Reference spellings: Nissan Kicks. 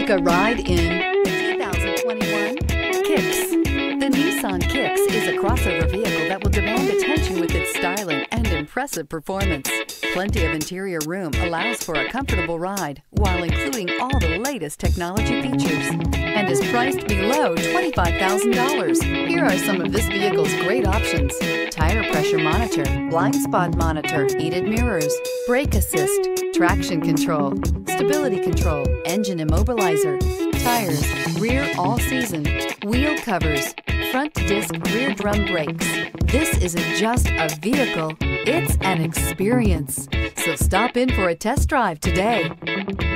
Take a ride in 2021 Kicks. The Nissan Kicks is a crossover vehicle that will demand attention with its styling and impressive performance. Plenty of interior room allows for a comfortable ride while including all the latest technology features and is priced below $25,000. Here are some of this vehicle's great options: tire pressure monitor, blind spot monitor, heated mirrors, brake assist, traction control, stability control, engine immobilizer, tires, rear all-season, wheel covers, front disc rear drum brakes. This isn't just a vehicle, it's an experience. So stop in for a test drive today.